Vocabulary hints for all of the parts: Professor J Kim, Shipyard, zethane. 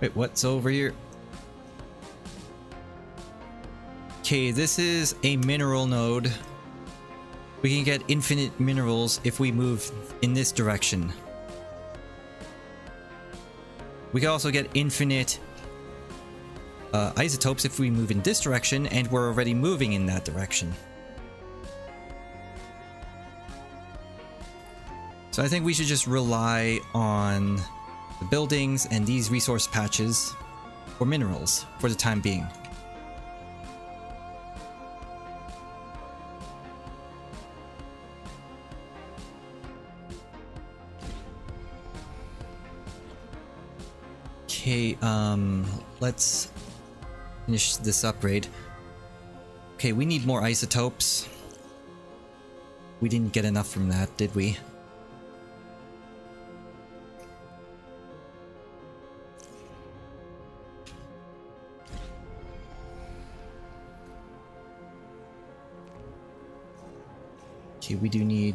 Wait, what's over here? Okay, this is a mineral node. We can get infinite minerals if we move in this direction. We can also get infinite isotopes if we move in this direction, and we're already moving in that direction. So I think we should just rely on the buildings and these resource patches for minerals for the time being. Okay, let's finish this upgrade. Okay, we need more isotopes. We didn't get enough from that, did we? Okay, we do need...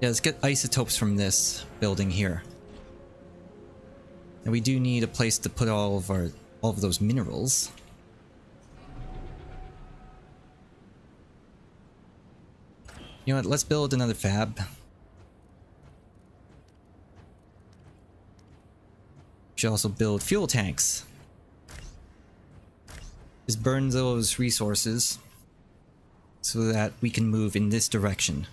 Yeah, let's get isotopes from this building here. And we do need a place to put all of those minerals. You know what, let's build another fab. Should also build fuel tanks. Just burn those resources so that we can move in this direction.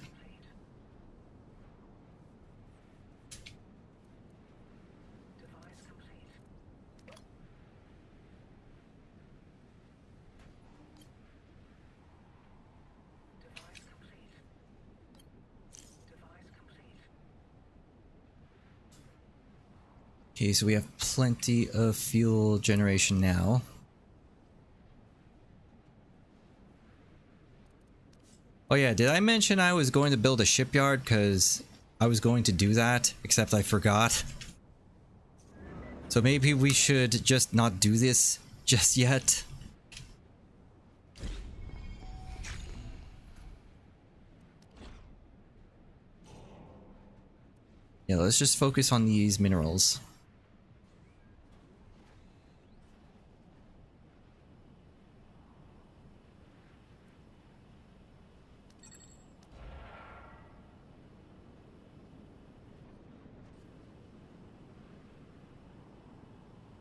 Okay, so we have plenty of fuel generation now. Oh yeah, did I mention I was going to build a shipyard? Because I was going to do that, except I forgot. So maybe we should just not do this just yet. Yeah, let's just focus on these minerals.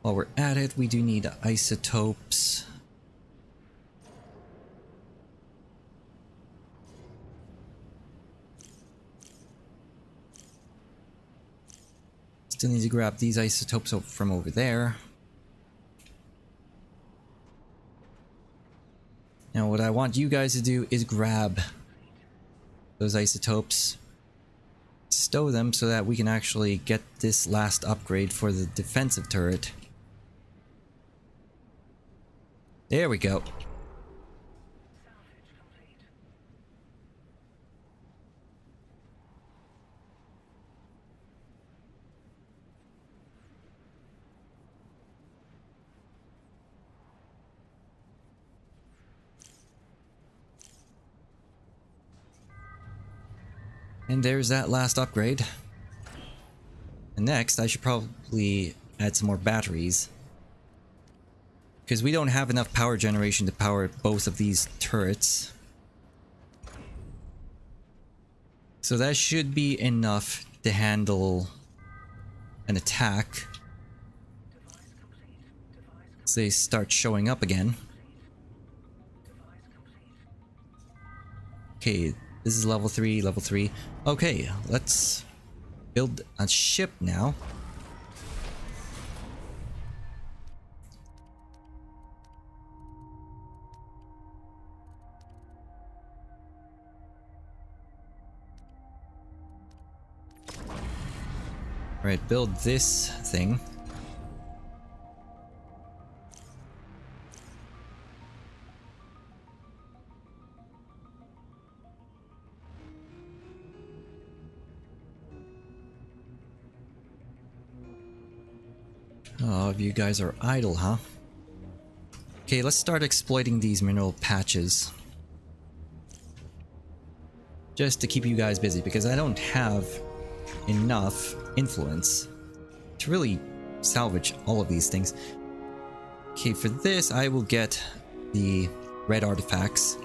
While we're at it, we do need isotopes. Still need to grab these isotopes from over there. Now what I want you guys to do is grab those isotopes, stow them so that we can actually get this last upgrade for the defensive turret. There we go. And there's that last upgrade. And next, I should probably add some more batteries, because we don't have enough power generation to power both of these turrets. So that should be enough to handle an attack. So they start showing up again. Okay, this is level 3, level 3. Okay, let's build a ship now. Alright, build this thing. Oh, you guys are idle, huh? Okay, let's start exploiting these mineral patches. Just to keep you guys busy, because I don't have enough influence to really salvage all of these things. Okay, for this I will get the red artifacts.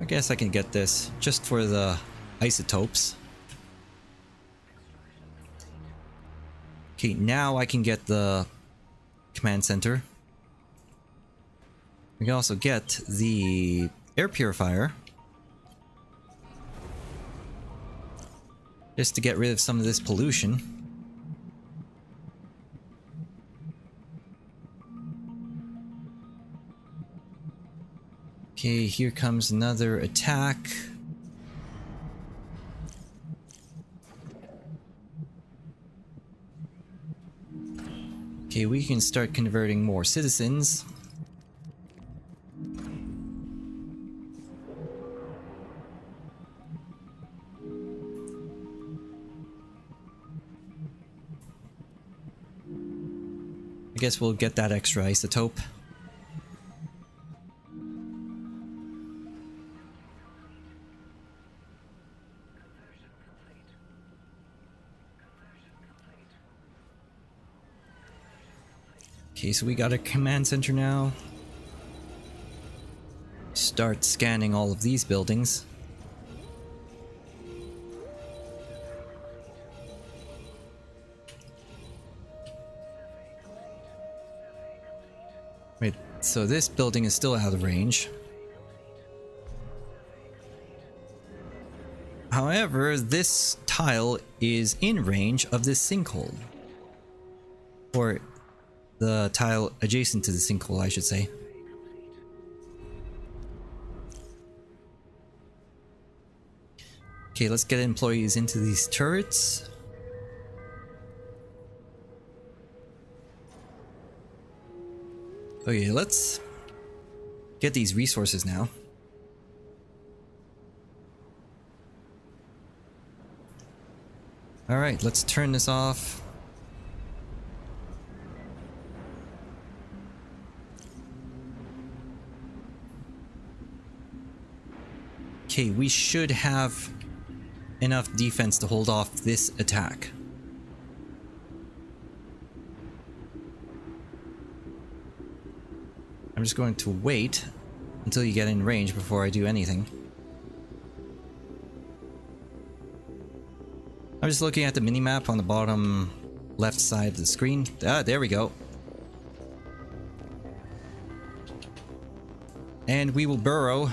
I guess I can get this just for the isotopes. Okay, now I can get the command center. We can also get the air purifier. Just to get rid of some of this pollution. Okay, here comes another attack. Okay, we can start converting more citizens. I guess we'll get that extra isotope. Okay, so we got a command center now. Start scanning all of these buildings. Wait, so this building is still out of range. However, this tile is in range of this sinkhole. Or the tile adjacent to the sinkhole, I should say. Okay, let's get employees into these turrets. Okay, let's get these resources now. Alright, let's turn this off. Okay, we should have enough defense to hold off this attack. I'm just going to wait until you get in range before I do anything. I'm just looking at the minimap on the bottom left side of the screen. Ah, there we go. And we will burrow.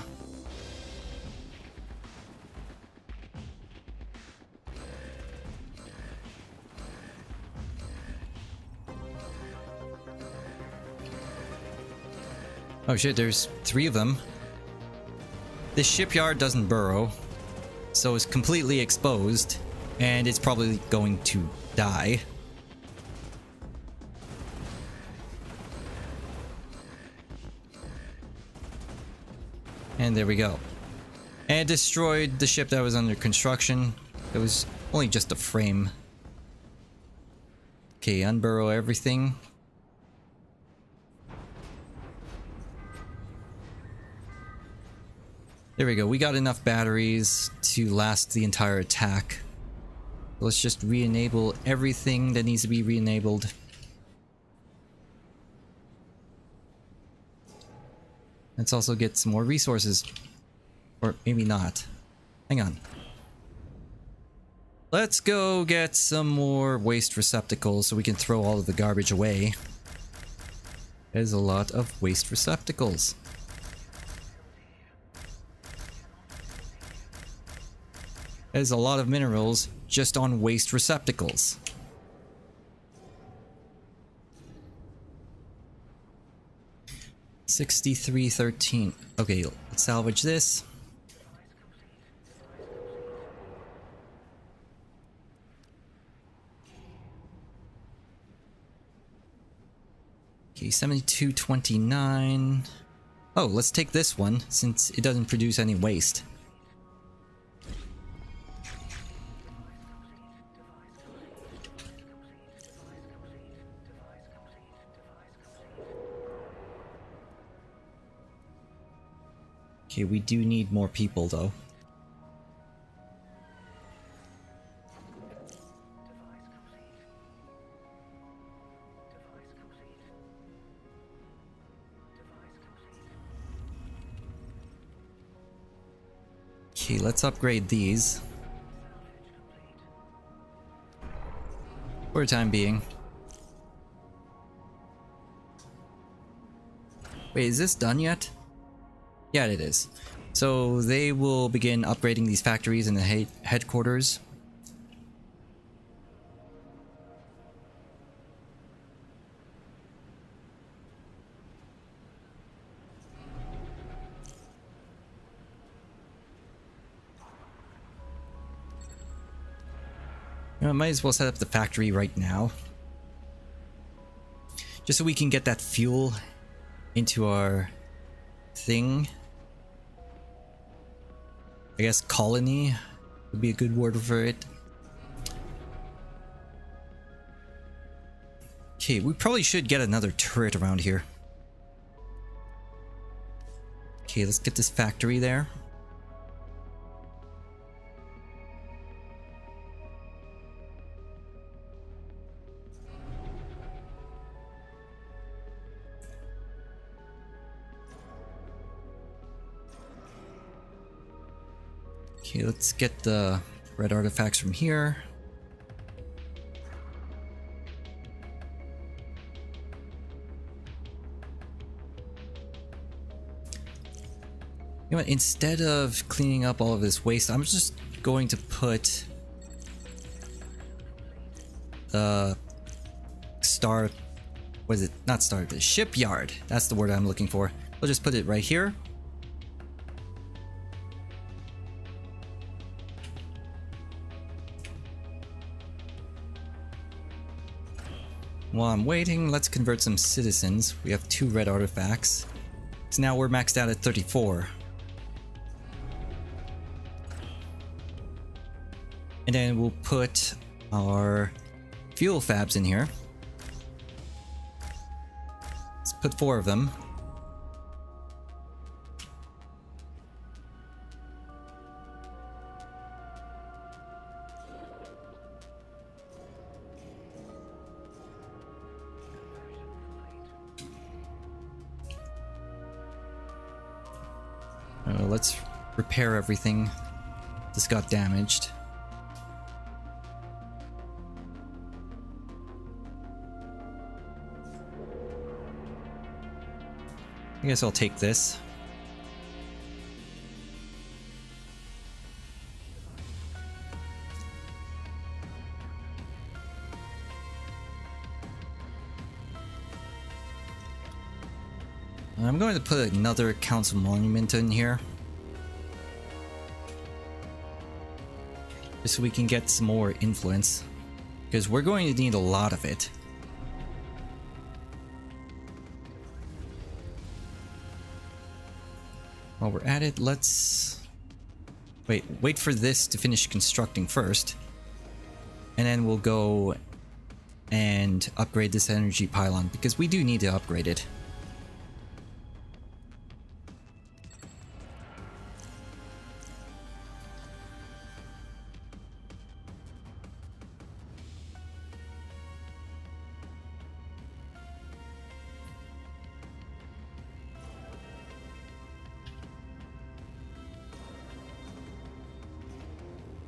Oh shit, there's three of them. This shipyard doesn't burrow, so it's completely exposed, and it's probably going to die. And there we go. And it destroyed the ship that was under construction. It was only just a frame. Okay, unburrow everything. There we go, we got enough batteries to last the entire attack. Let's just re-enable everything that needs to be re-enabled. Let's also get some more resources. Or maybe not. Hang on. Let's go get some more waste receptacles so we can throw all of the garbage away. There's a lot of waste receptacles. There's a lot of minerals just on waste receptacles. $63.13. Okay, let's salvage this. Okay, $72.29. Oh, let's take this one since it doesn't produce any waste. Okay, we do need more people though. Okay, let's upgrade these for the time being. Wait, is this done yet? Yeah, it is. So they will begin upgrading these factories and the headquarters. You know, I might as well set up the factory right now, just so we can get that fuel into our thing. I guess colony would be a good word for it. Okay, we probably should get another turret around here. Okay, let's get this factory there. Okay, let's get the red artifacts from here. You know what, instead of cleaning up all of this waste, I'm just going to put the the shipyard. That's the word I'm looking for. We'll just put it right here. While I'm waiting, let's convert some citizens. We have 2 red artifacts. So now we're maxed out at 34. And then we'll put our fuel fabs in here. Let's put 4 of them. Let's repair everything that's got damaged. I guess I'll take this. I'm going to put another council monument in here, just so we can get some more influence, because we're going to need a lot of it. While we're at it, let's wait for this to finish constructing first, and then we'll go and upgrade this energy pylon, because we do need to upgrade it.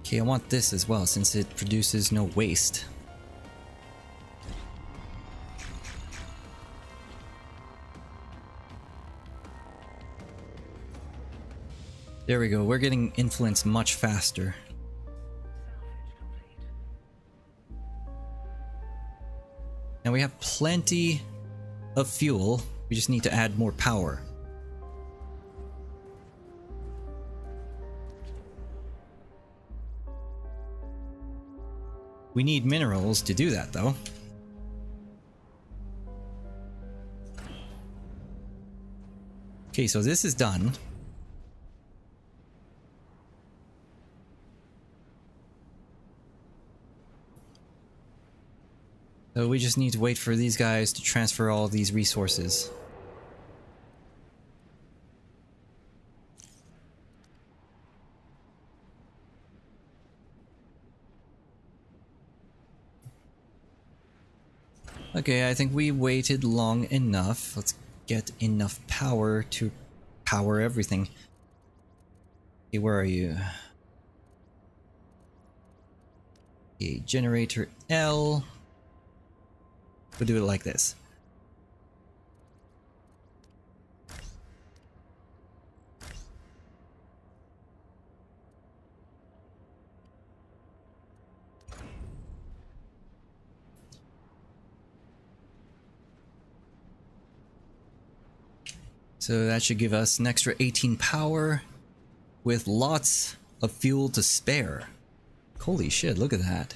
Okay, I want this as well, since it produces no waste. There we go, we're getting influence much faster. And we have plenty of fuel, we just need to add more power. We need minerals to do that, though. Okay, so this is done. So we just need to wait for these guys to transfer all these resources. Okay, I think we waited long enough. Let's get enough power to power everything. Okay, where are you? Okay, generator L. We'll do it like this. So that should give us an extra 18 power with lots of fuel to spare. Holy shit, look at that.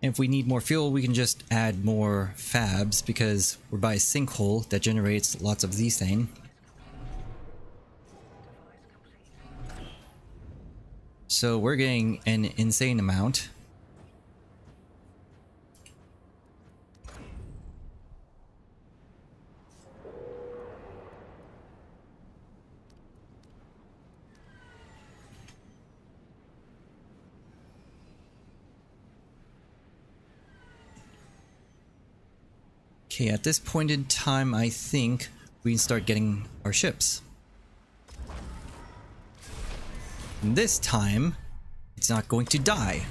And if we need more fuel, we can just add more fabs because we're by a sinkhole that generates lots of zethane. So we're getting an insane amount. Okay, at this point in time, I think we can start getting our ships. And this time, it's not going to die.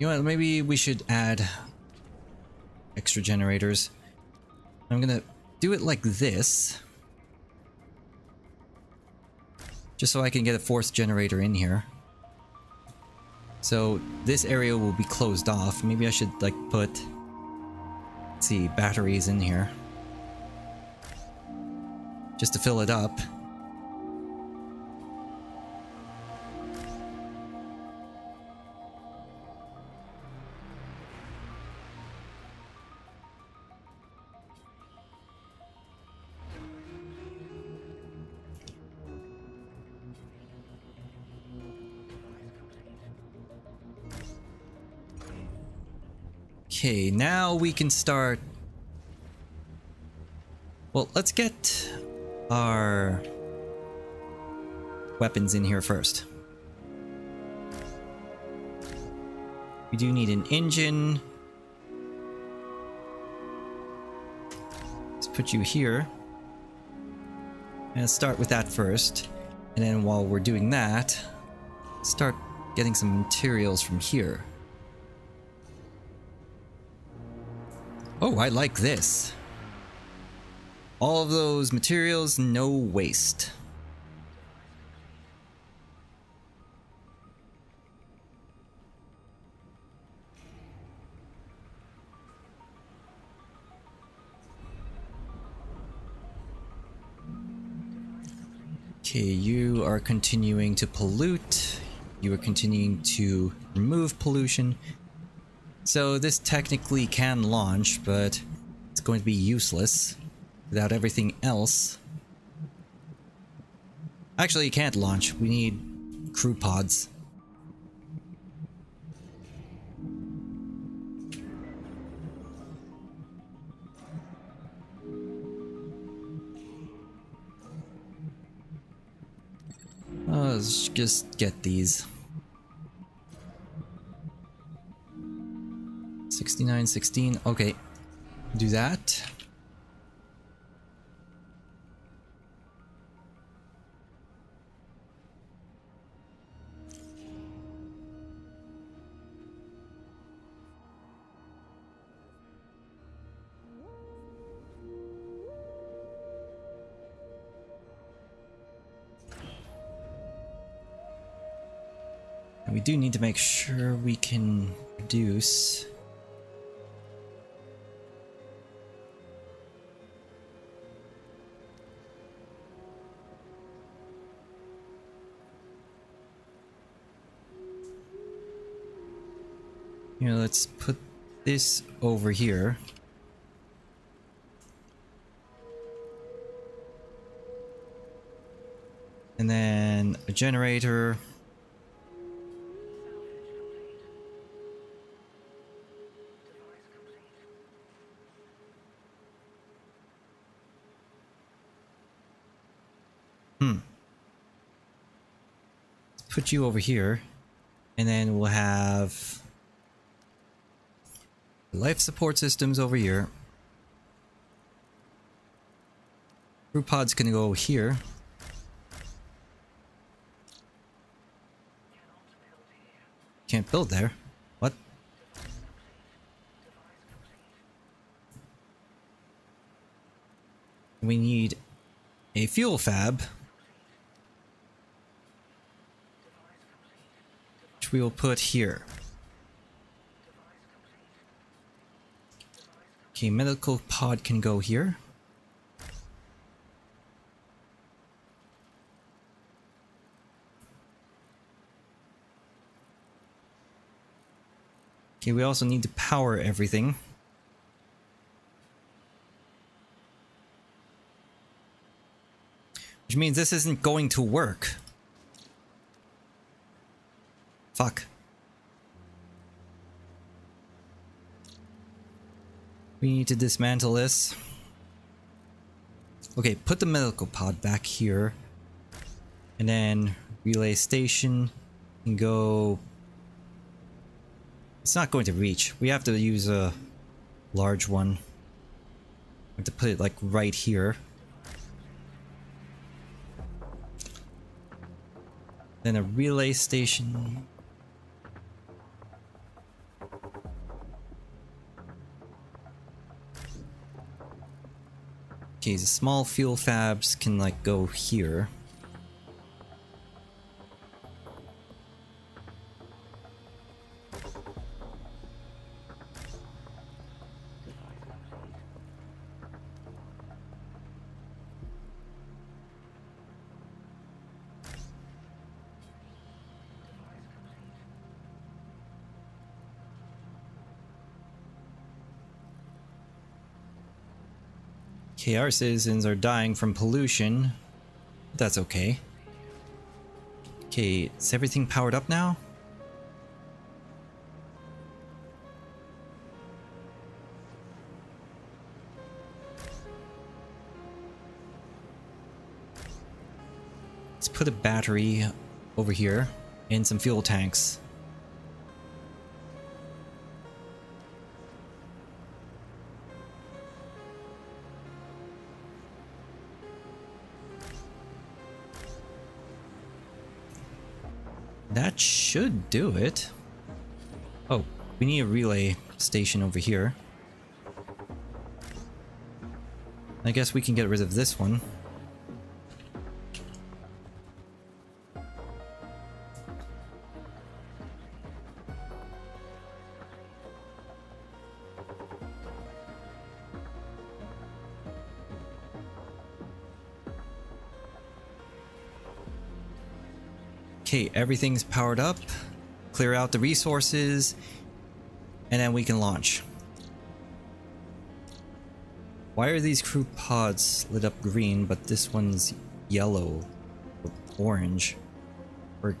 You know what, maybe we should add extra generators. I'm gonna do it like this. Just so I can get a fourth generator in here. So this area will be closed off. Maybe I should like put, let's see, batteries in here. Just to fill it up. Okay, now we can start. Well, let's get our weapons in here first. We do need an engine. Let's put you here. And start with that first. And then while we're doing that, start getting some materials from here. Oh, I like this. All of those materials, no waste. Okay, you are continuing to pollute. You are continuing to remove pollution. So this technically can launch, but it's going to be useless without everything else. Actually, it can't launch. We need crew pods. Let's just get these. 69, 16, okay, do that. And we do need to make sure we can produce. You know, let's put this over here. And then a generator. put you over here, and then we'll have life support systems over here. Crew pod's gonna go here. Can't build there. What? We need a fuel fab, which we will put here. Okay, medical pod can go here. Okay, we also need to power everything. Which means this isn't going to work. Fuck. We need to dismantle this. Okay, put the medical pod back here. And then relay station and go... It's not going to reach. We have to use a large one. We have to put it like right here. Then a relay station. Okay, the small fuel fabs can like go here. Okay, our citizens are dying from pollution. That's okay. Okay, is everything powered up now? Let's put a battery over here and some fuel tanks. That should do it. Oh, we need a relay station over here. I guess we can get rid of this one. Okay, everything's powered up. Clear out the resources, and then we can launch. Why are these crew pods lit up green, but this one's yellow or orange or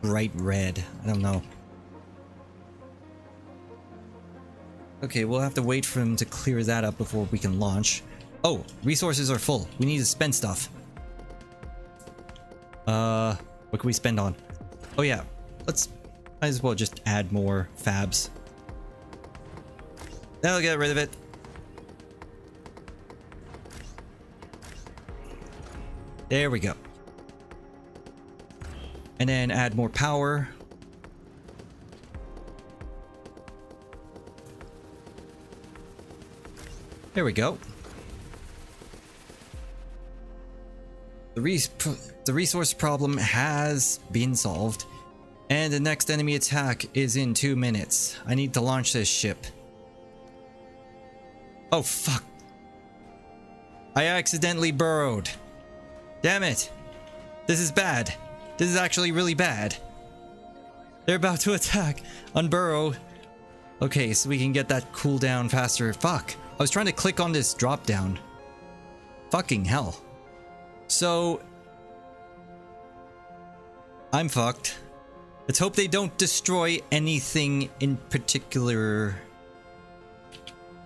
bright red? I don't know. Okay, we'll have to wait for them to clear that up before we can launch. Oh, resources are full. We need to spend stuff. What can we spend on? Oh yeah, might as well just add more fabs. That'll get rid of it. There we go. And then add more power. There we go. The resource problem has been solved, and the next enemy attack is in 2 minutes. I need to launch this ship. Oh fuck. I accidentally burrowed. Damn it. This is bad. This is actually really bad. They're about to attack. Unburrow. Okay, so we can get that cooldown faster. Fuck. I was trying to click on this drop down. Fucking hell. So, I'm fucked. Let's hope they don't destroy anything in particular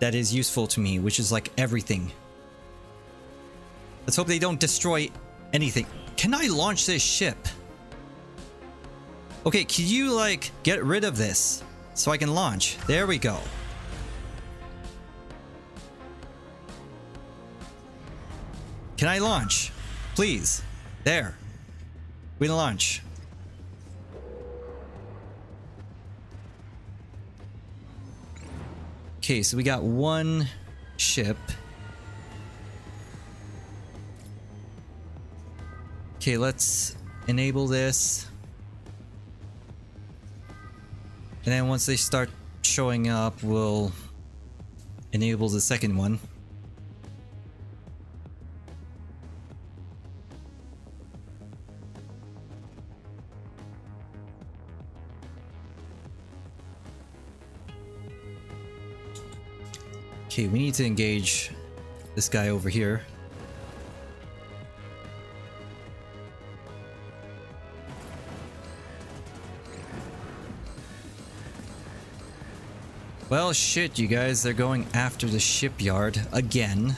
that is useful to me, which is like everything. Let's hope they don't destroy anything. Can I launch this ship? Okay, could you, like, get rid of this so I can launch? There we go. Can I launch? Please. There. We can launch. Okay, so we got one ship. Okay, let's enable this. And then once they start showing up, we'll enable the second one. Okay, we need to engage this guy over here. Well, shit, you guys, they're going after the shipyard again.